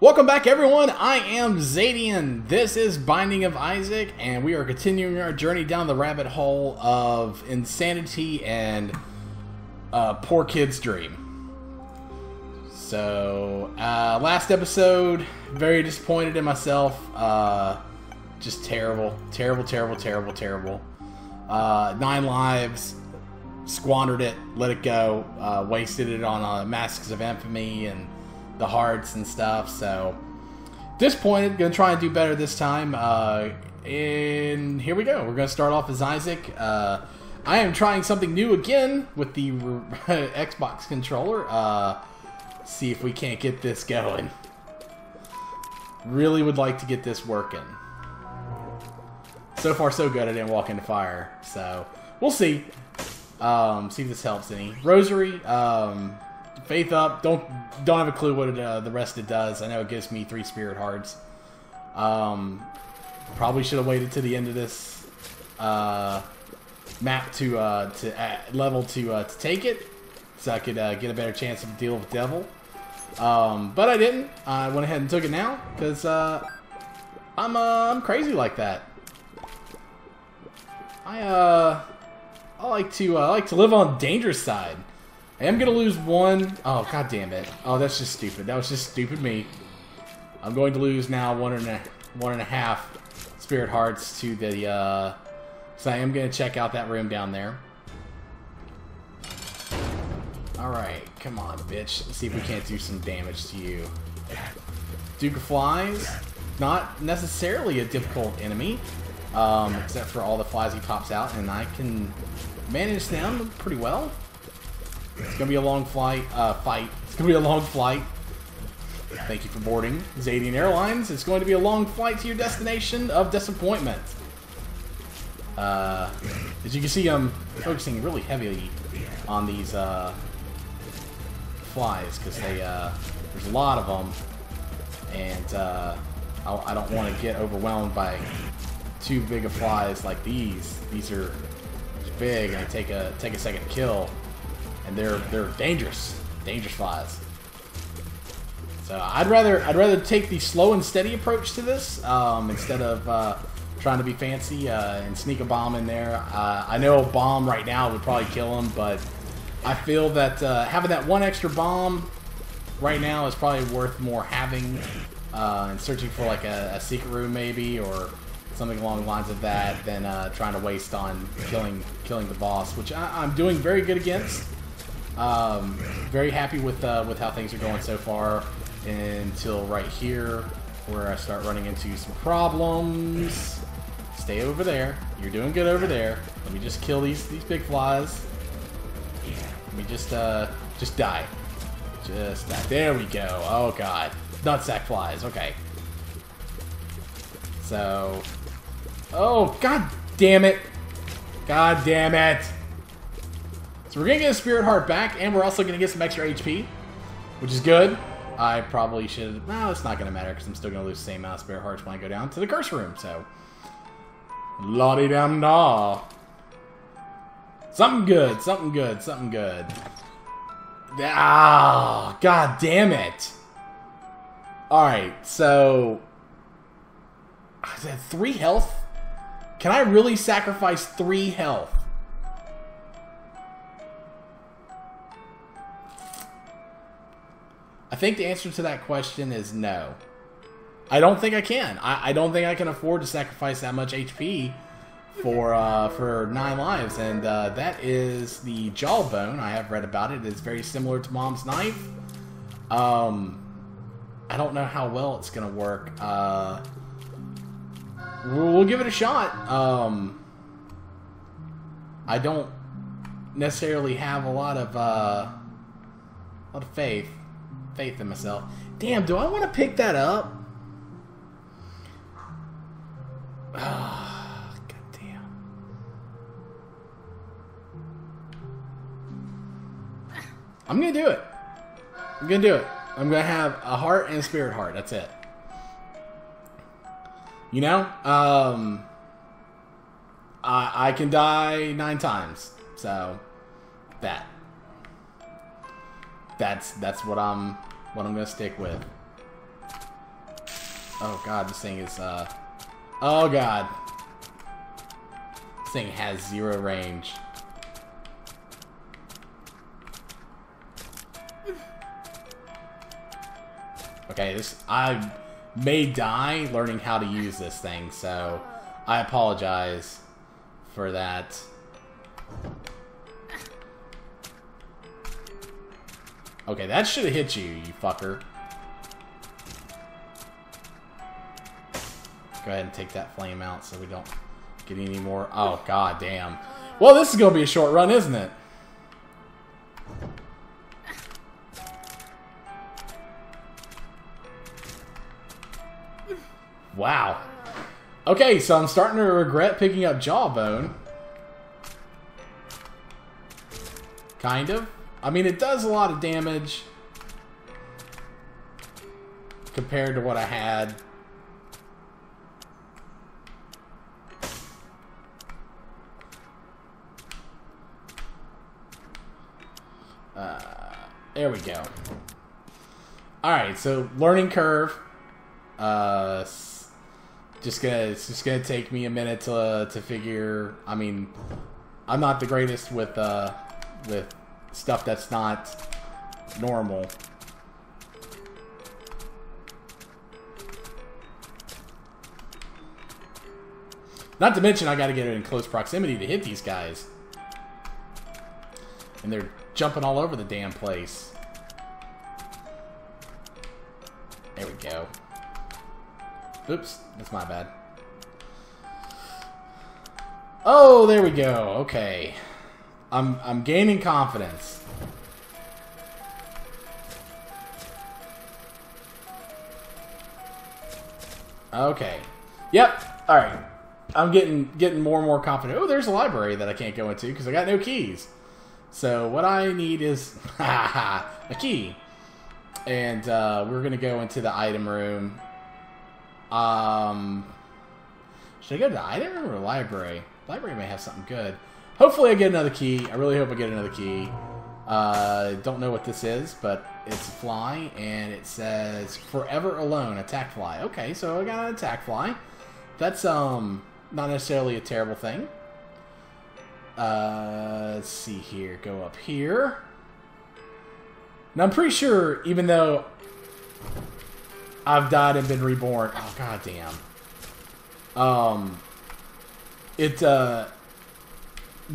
Welcome back, everyone. I am Zadian. This is Binding of Isaac, and we are continuing our journey down the rabbit hole of insanity and poor kid's dream. So, last episode, very disappointed in myself. Just terrible. 9 lives, squandered it, let it go, wasted it on masks of infamy and the hearts and stuff, so disappointed. Gonna try and do better this time. And here we go. We're gonna start off as Isaac. I am trying something new again with the Xbox controller. See if we can't get this going. Really would like to get this working. So far so good. I didn't walk into fire, so we'll see. See if this helps any. Rosary, faith up. Don't have a clue what it, the rest it does. I know it gives me 3 spirit hearts. Probably should have waited to the end of this map to take it, so I could get a better chance of dealing with the devil. But I didn't. I went ahead and took it now because I'm crazy like that. I like to live on the dangerous side. I am going to lose 1. Oh, god damn it. Oh, that's just stupid. That was just stupid me. I'm going to lose now 1.5 spirit hearts to the, so I am going to check out that room down there. Alright, come on, bitch. Let's see if we can't do some damage to you. Duke of Flies. Not necessarily a difficult enemy. Except for all the flies he pops out, and I can manage them pretty well. It's gonna be a long flight, fight. It's gonna be a long flight. Thank you for boarding, Zadian Airlines. It's going to be a long flight to your destination of disappointment. As you can see, I'm focusing really heavily on these, flies, because they, there's a lot of them, and, I don't want to get overwhelmed by too big of flies like these. These are big, and they take a second to kill. And they're dangerous flies. So I'd rather take the slow and steady approach to this instead of trying to be fancy and sneak a bomb in there. I know a bomb right now would probably kill him, but I feel that having that 1 extra bomb right now is probably worth more having and searching for like a secret room maybe or something along the lines of that than trying to waste on killing the boss, which I'm doing very good against. Very happy with how things are going so far until right here where I start running into some problems. Stay over there. You're doing good over there. Let me just kill these big flies. Let me just die. Just die. There we go. Oh god. Nutsack flies. Okay. So, oh god damn it. God damn it. So we're going to get a spirit heart back, and we're also going to get some extra HP, which is good. I probably should... Well, it's not going to matter, because I'm still going to lose the same amount of spirit hearts when I go down to the curse room, so... La-di-dam-da. Something good, something good, something good. Ah, god damn it. Alright, so... Is that 3 health? Can I really sacrifice 3 health? I think the answer to that question is no. I don't think I can. I don't think I can afford to sacrifice that much HP for 9 lives. And that is the Jawbone. I have read about it. It's very similar to Mom's Knife. I don't know how well it's going to work. We'll give it a shot. I don't necessarily have a lot of faith. Faith in myself. Damn, do I want to pick that up? Oh, god damn. I'm gonna do it. I'm gonna do it. I'm gonna have a heart and a spirit heart. That's it. You know, I can die 9 times, so that's what I'm gonna stick with. Oh god, this thing is, oh god. This thing has zero range. Okay, this... I may die learning how to use this thing, so... I apologize for that. Okay, that should have hit you, you fucker. Go ahead and take that flame out so we don't get any more. Oh, god damn. Well, this is going to be a short run, isn't it? Wow. Okay, so I'm starting to regret picking up Jawbone. Kind of. I mean, it does a lot of damage compared to what I had. There we go. Alright, so learning curve. It's just gonna take me a minute to figure. I mean, I'm not the greatest with stuff that's not normal. Not to mention, I gotta get in close proximity to hit these guys, and they're jumping all over the damn place. There we go. Oops, that's my bad. Oh, there we go. Okay, I'm gaining confidence. Okay. Yep. All right. I'm getting more and more confident. Oh, there's a library that I can't go into because I got no keys. So what I need is a key, and we're gonna go into the item room. Should I go to the item room or library? Library may have something good. Hopefully I get another key. I really hope I get another key. Don't know what this is, but it's a fly, and it says forever alone, attack fly. Okay, so I got an attack fly. That's, not necessarily a terrible thing. Let's see here. Go up here. Now I'm pretty sure, even though... I've died and been reborn. Oh, goddamn. The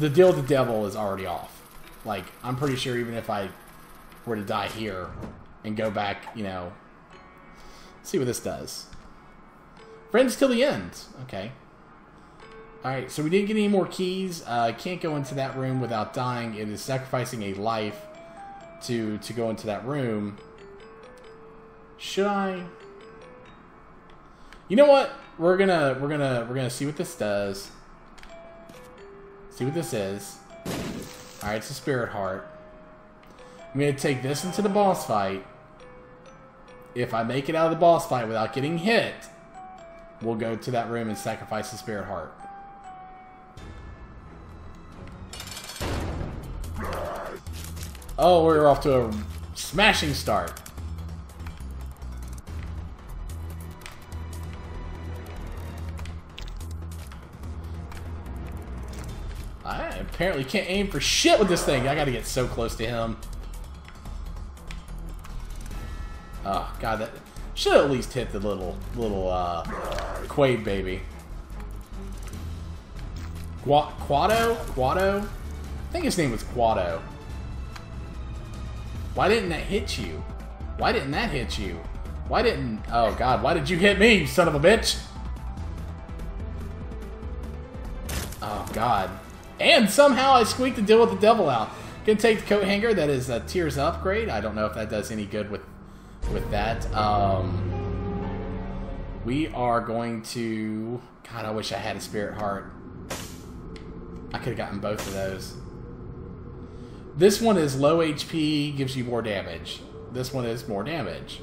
deal with the devil is already off. Like, I'm pretty sure even if I were to die here and go back, you know... See what this does. Friends till the end. Okay. Alright, so we didn't get any more keys. Can't go into that room without dying. It is sacrificing a life to go into that room. Should I... You know what? We're gonna see what this does. See what this is. Alright, it's a spirit heart. I'm gonna take this into the boss fight. If I make it out of the boss fight without getting hit, we'll go to that room and sacrifice the spirit heart. Oh, we're off to a smashing start. Apparently can't aim for shit with this thing. I gotta get so close to him. Oh god, that should at least hit the little Quade baby. Kuato? I think his name was Kuato. Why didn't that hit you? Why didn't that hit you? Why didn't... Oh god, why did you hit me, you son of a bitch? Oh god. And somehow I squeaked the deal with the devil out. Gonna take the coat hanger. That is a tears upgrade. I don't know if that does any good with that. We are going to... God, I wish I had a spirit heart. I could have gotten both of those. This one is low HP, gives you more damage. This one is more damage.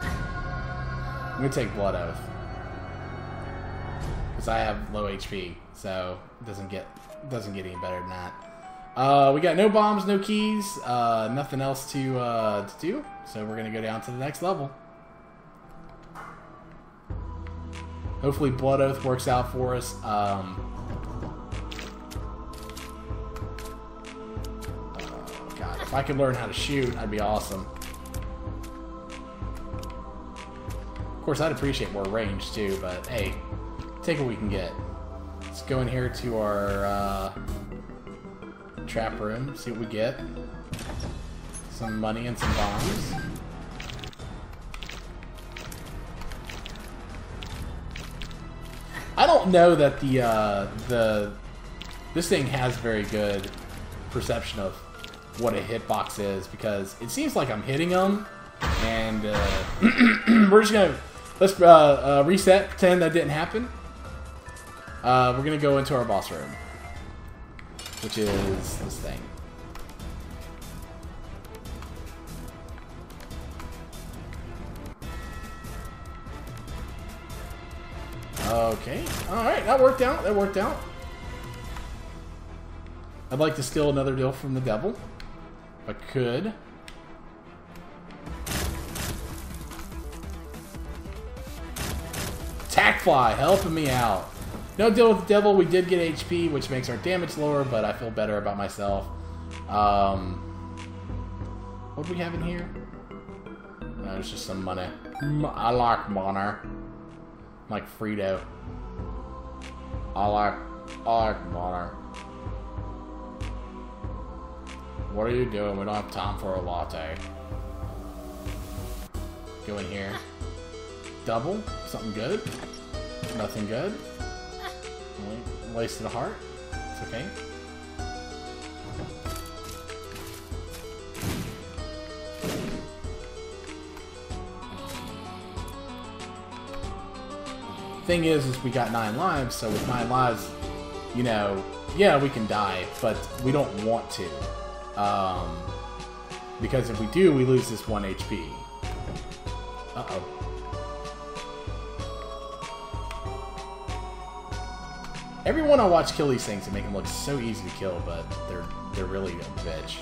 I'm gonna take Blood Oath. Because I have low HP. So it doesn't get any better than that. We got no bombs, no keys, nothing else to do. So we're gonna go down to the next level. Hopefully Blood Oath works out for us. Oh God, if I could learn how to shoot, I'd be awesome. Of course, I'd appreciate more range too, but hey, take what we can get. Let's go in here to our trap room, see what we get. Some money and some bombs. I don't know that this thing has very good perception of what a hitbox is, because it seems like I'm hitting them, and we're just gonna reset, pretend that didn't happen. We're gonna go into our boss room, which is this thing. Okay, alright, that worked out, that worked out. I'd like to steal another deal from the devil, if I could. Attackfly, helping me out. No deal with the devil, we did get HP, which makes our damage lower, but I feel better about myself. What do we have in here? No, it's just some money. I like money. Like Frito. I like money. What are you doing? We don't have time for a latte. Go in here. Double. Something good. Nothing good. Wasted a heart. It's okay. Thing is we got 9 lives, so with 9 lives, you know, yeah, we can die, but we don't want to. Because if we do, we lose this 1 HP. Uh-oh. Everyone I watch kill these things and make them look so easy to kill, but they're really a bitch.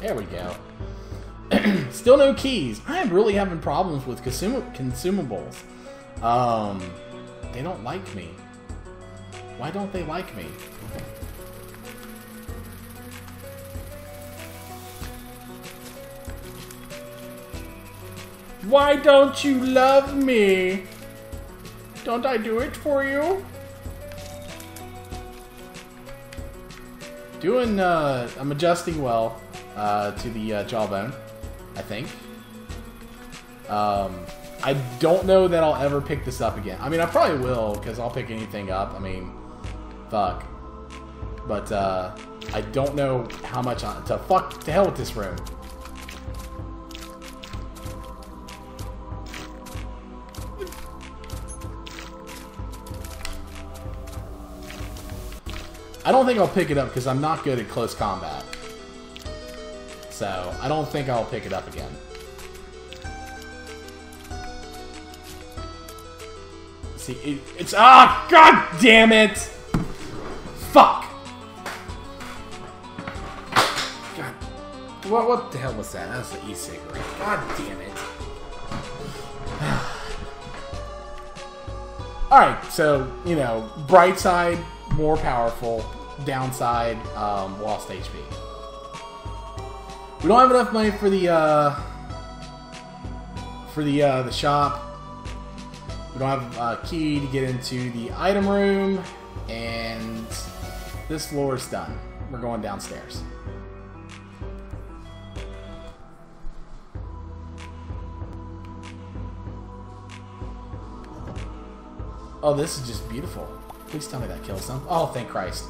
There we go. Still no keys. I am really having problems with consumables. They don't like me. Why don't they like me? Why don't you love me? Don't I do it for you? Doing, I'm adjusting well. To the Jawbone, I think. I don't know that I'll ever pick this up again. I mean, I probably will, because I'll pick anything up. I mean, fuck. But I don't know how much to hell with this room. I don't think I'll pick it up, because I'm not good at close combat. So, I don't think I'll pick it up again. See, it's... Ah! God damn it! Fuck! God. What the hell was that? That was the e-cigarette. God damn it. Alright, so, you know, bright side, more powerful. Downside, lost HP. We don't have enough money for the shop. We don't have a key to get into the item room, and this floor is done. We're going downstairs. Oh, this is just beautiful. Please tell me that kills them. Oh, thank Christ.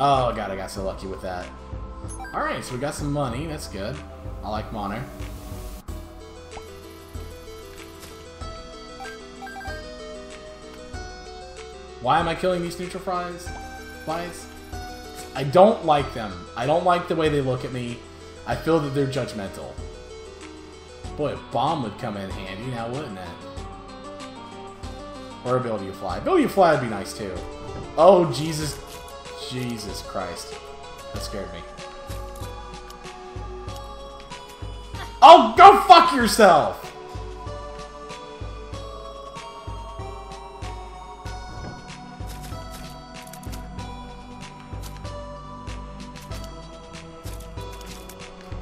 Oh God, I got so lucky with that. Alright, so we got some money, that's good. I like money. Why am I killing these neutral flies? I don't like them. I don't like the way they look at me. I feel that they're judgmental. Boy, a bomb would come in handy now, wouldn't it? Or ability to fly. Ability to fly would be nice too. Oh, Jesus. Jesus Christ. That scared me. Oh, go fuck yourself!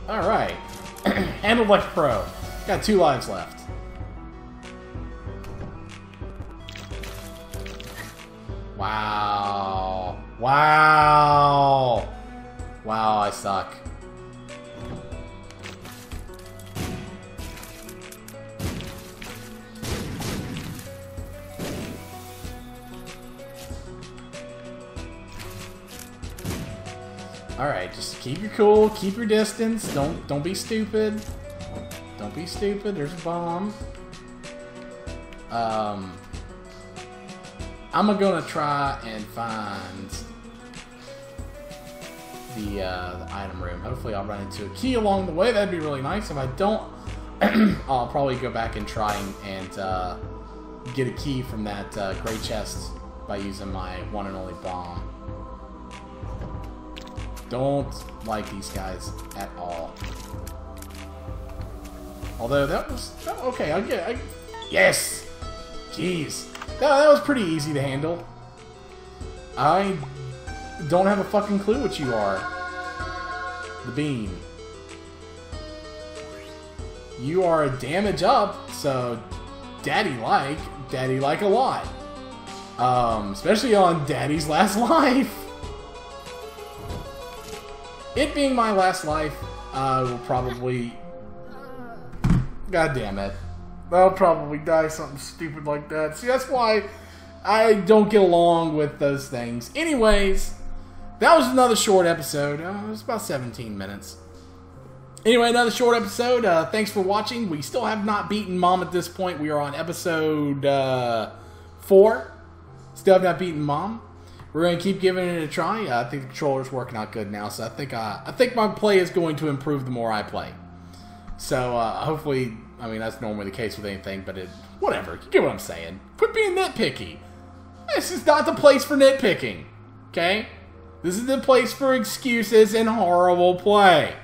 Alright. Handled like a pro. Got 2 lives left. Wow. Wow. Wow, I suck. Alright, just keep your cool, keep your distance, don't be stupid. Don't be stupid, there's a bomb. I'm gonna try and find the item room. Hopefully I'll run into a key along the way, that'd be really nice. If I don't, I'll probably go back and try and get a key from that gray chest by using my one and only bomb. Don't like these guys at all. Although that was okay. I get. Yes. Jeez. That was pretty easy to handle. I don't have a fucking clue what you are. The beam. You are a damage up, so daddy like a lot. Especially on Daddy's last life. It being my last life, will probably... God damn it. I'll probably die something stupid like that. See, that's why I don't get along with those things. Anyways, that was another short episode. It was about 17 minutes. Anyway, another short episode. Thanks for watching. We still have not beaten Mom at this point. We are on episode 4. Still have not beaten Mom. We're going to keep giving it a try. I think the controller's working out good now, so I think my play is going to improve the more I play. So, hopefully, I mean, that's normally the case with anything, but whatever, you get what I'm saying. Quit being nitpicky. This is not the place for nitpicking, okay? This is the place for excuses and horrible play.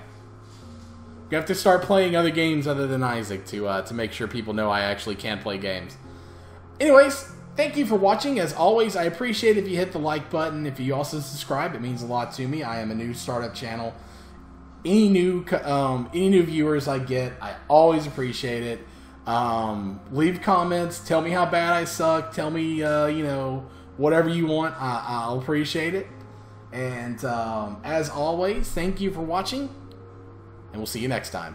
You have to start playing other games other than Isaac to make sure people know I actually can play games. Anyways... Thank you for watching. As always, I appreciate if you hit the like button. If you also subscribe, it means a lot to me. I am a new startup channel. Any new viewers I get, I always appreciate it. Leave comments. Tell me how bad I suck. Tell me, you know, whatever you want. I'll appreciate it. And as always, thank you for watching, and we'll see you next time.